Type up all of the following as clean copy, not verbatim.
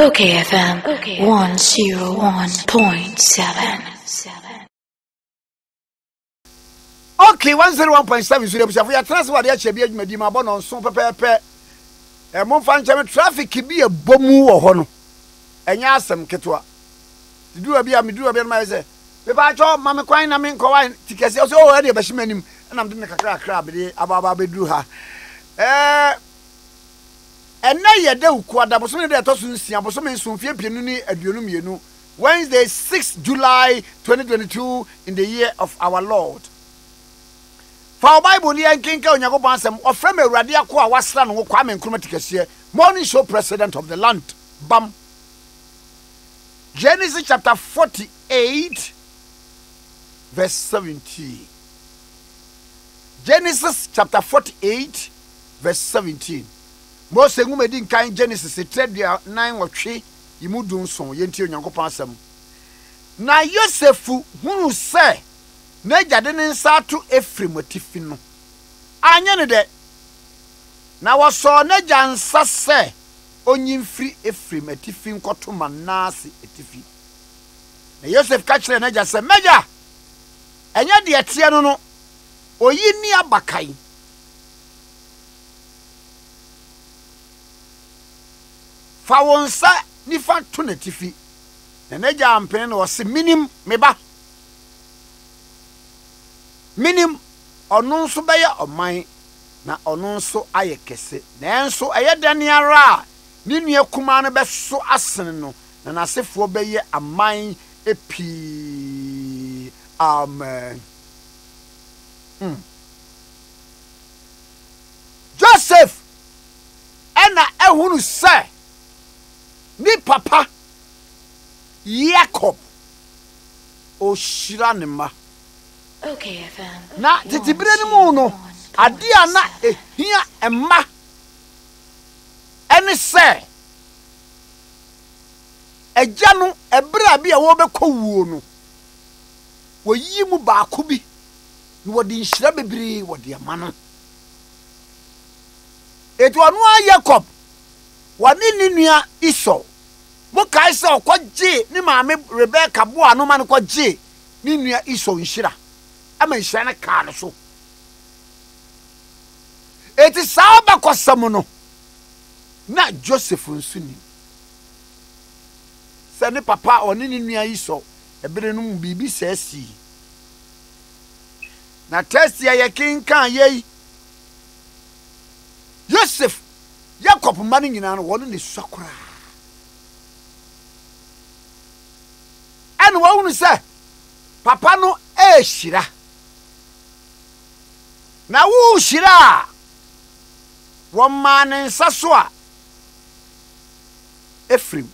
Okay FM 101.7. Okay 101.7 Studio Bushafo ya transfer de ache bi adwumadi ma bɔ no nso pepepe. Mo mfa nkyɛm traffic bi ebomu wɔ hɔ no. Ɛnya asɛm ketewa. Didura bi ma sɛ me ba chɔ ma me kwan na me nkɔ wan tikɛse o sɛ o de bɛhye manim na me de kakra bi ababa bɛduru ha. Ena yede ukwada boso ne de to sunsia boso me sunfie pienu ni aduonu mienu Wednesday 6 July 2022 in the year of our Lord. For Bible ni enkinka onyakoba asem ofre me urade akoa wasra no kwa me nkrom tikese morning show president of the land bam Genesis chapter 48 verse 17 Genesis chapter 48 verse 17 Mose ngume di nkan Genesis 3:9 watwe imudun son yenti onyankopon asem na Yosefu hunu se na jade ne nsa to Efrim atifi no anya ne de na waso na jansa se onyimfri Efrim atifi nkoto manase atifi na Yosef ka kire na jase meja enya de etie no no oyini abakai fa wonsa nifa to natifi na naja ampene na wose minim meba minim onun so beye oman na onun so aye kese nenso eye daniara ni nua kuma no beso asen no na nasefo beye aman epi amen Joseph ena ehunu se ni papa Jacob o shiranema okay FM na titibire ni mu no ade ana ehia emma ene se eja no ebra bi a wo bekowuo no wo yi mu baako bi ni wo di nhira bebiri wo de ama no etu anu Jacob wani ni nua Esau mo kai se okwaje ni maame Rebecca bo anoma no kwaje ni nua Esau nhira ama nhira na ka no so eti saaba kwasam no na Joseph nsuni se ne papa oni ni nua Esau ebere no bibi sesi na test ya yekin kan yei Joseph Jacob mani nyina no wonu ne sakura anu wonu se papa no ehira na wu shira wo manen saso a Efrim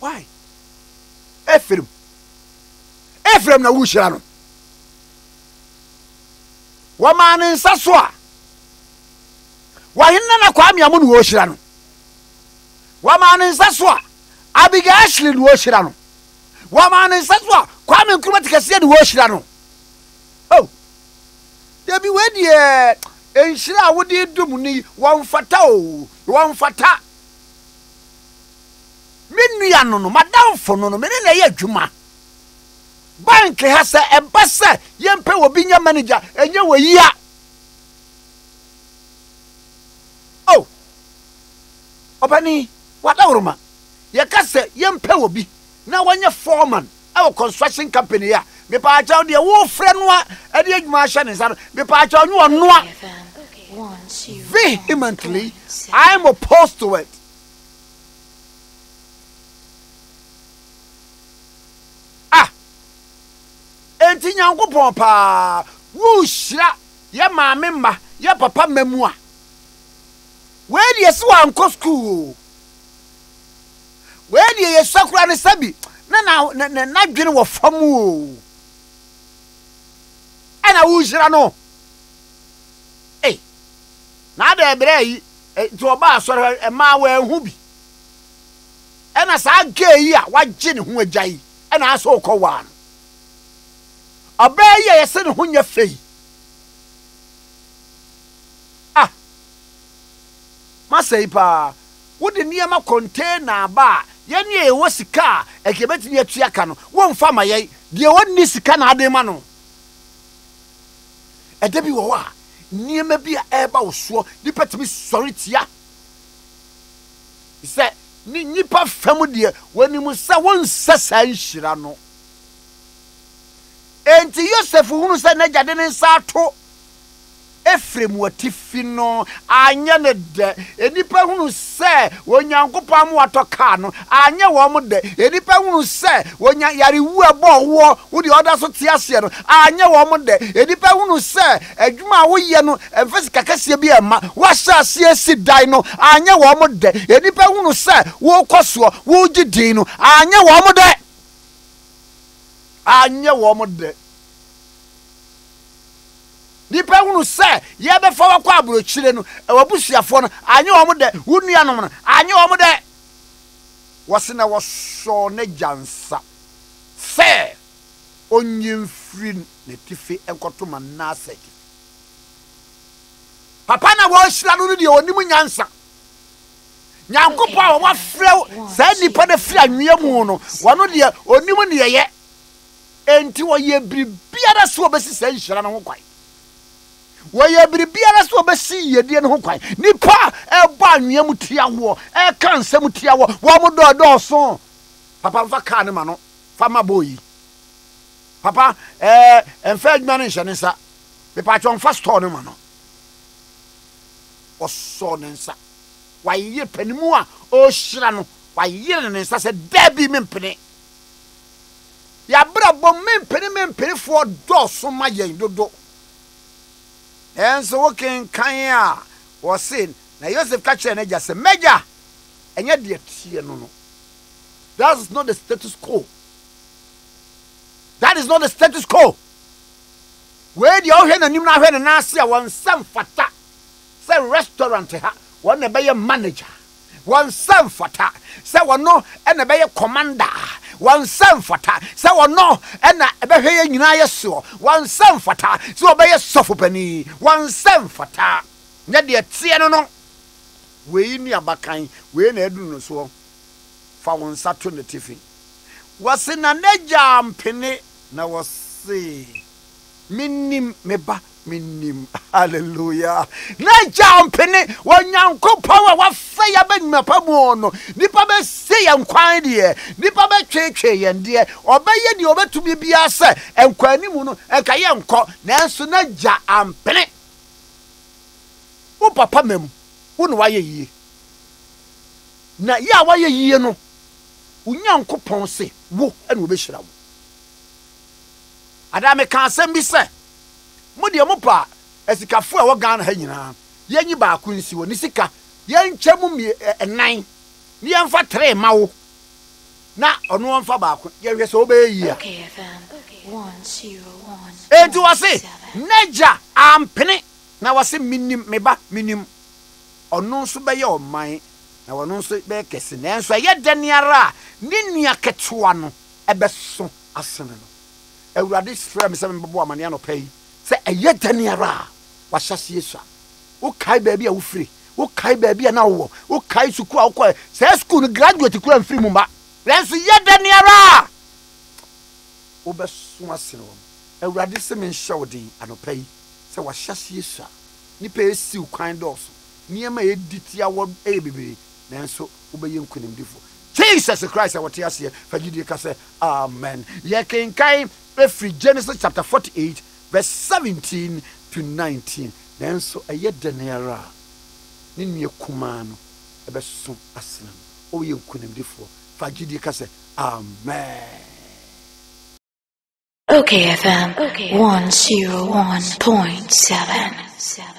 why Efrim na wu shira no wo manen saso a wahinna na kwa miamu no wohira no wamane nsaso a abiga ashli no wohira no wamane nsaso a kwa me nkruma tikase no wohira no oh debi wedi enhira wodi dum ni wamfata minua no no madamfo no no mene na ye adwuma bank ha se ebase yempe obi nya manager enye woyia opani wadawruma yakase yempe obi na wanya foreman our construction company ya me pa acha de wo frɛ no a de adwuma ahye ne sa me pa acha onwo no a vehemently I am opposed to it enti nyankopon pa wo hira ye maame mma ye papa mamu a where dey so anko school where dey yesakura ne sabi na dwene wo fam o ana wo jira no na da ebre yi to oba asore e ma wa ehu bi ana sa geyi a wagye ne ho agyai ana aso ko wa no abaye yese ne ho nya fei Masaipa, what the near my container bar, Yanye was a car, a Quebec near Chiacano, one farmer, ye, the one Nisicana de Mano. A debiwa, near maybe a eba swore, depart to be sorry, Tia. He said, Nipa family, when you must say one Sassan Shirano. And to yourself, who said Najadin Sato. Efrem watifino anya ne de enipa hunu se wonyankopam watoka no anya wo mo de enipa hunu se wonya yarewu ebo wo wodi oda so tia hye no anya wo mo de enipa hunu se adwuma wo ye no emfesi kakase bi ema wa sha sie sidai no anya wo mo de enipa hunu se wo koso wo gidin no anya wo mo de Nipa who say, ye be for kwabro chire no, e wabusuafo no, anyo omo de, wunuanom no, anyo omo de. Wase na woso ne jansa. Fe onyimfiri ne tifi enkotoma naseki. Papa na wo shira no de onimu nyansa. Nyankopa wo afrew, sa nipa de fira nwia mu no, wono de onimu ne ye. Enti wo ye bibiara so obesi sa nhira no ho kwai. Weye biribiara so obesi yedie ne ho kwan nipa e ba nwia mutia wo e kan se mutia wo wo modo do so papa mfa ka ne ma no fama boyi papa enfa adman nche ne sa be pa chon fa store ne ma no o so ne sa wa ye panimu a o hira no wa ye ne sa se debi mempene ya bra bom mempene for do so ma ye dodo. And so walking Kanya was saying, now Joseph catch and just a major, and yet the no. That is not the status quo. That is not the status quo. Where the old hand and you now head and Asia one some fata, some restaurant, one a better manager, one some fata, someone no, and a better commander. One son for ta, so no, and a behavior in I saw. One son for ta, so obey a soft penny. One son for ta. Not the Tiano. We near Bacay, we never so. For one Saturday tiffin. Was in a nejam penny, now was say. Minim meba, minim. Hallelujah. Nejam penny, one young power, what fire bed mapabono. Nipa say I'm quite here. Nipa che and dear, or by any over to be a sir, and Quanimuno, and Kayam call Nansuna ja and Penny. Oh, Papa Mem, wouldn't wire ye. Na ya wire ye no. Unyan coupon say, woo, and we shall. Adame can't send me, sir. Modia Mopa, as the Cafua or Gan Hangina, Yanny Bakunsi, or Nisika, Yan Chamumi and nine. Niam for 3 mao. Na onu one for back. Yes, obey ye. Okay, FM 101. And do I say, Naja, I'm penny. Now I say, minim, meba, minim. Or no so by your mind. Now I know so be kissing. And so yet, Daniara, Ninia Ketuano, a besso, a son. A radish from 7 Bobo Maniano pay. Say, a yet Daniara, what shall she say? Okay, baby, I'm free. Okay, baby, an hour. Okay, so quite says school graduate to call free mumba. Let's yet the nearer. Obersumasino, a radissemin shouting and obey. So what shashisha? Nipe silk kind also. Near my ditia word a baby. Then so obeying couldn't differ. Jesus Christ, our tears here, for you can say, amen. Ye can came every Genesis chapter 48, verse 17 to 19. Then so a yet the nearer. Ninye kumano ebeso aslam oye kunemdifo fagidi kase amen. Okay FM 101.7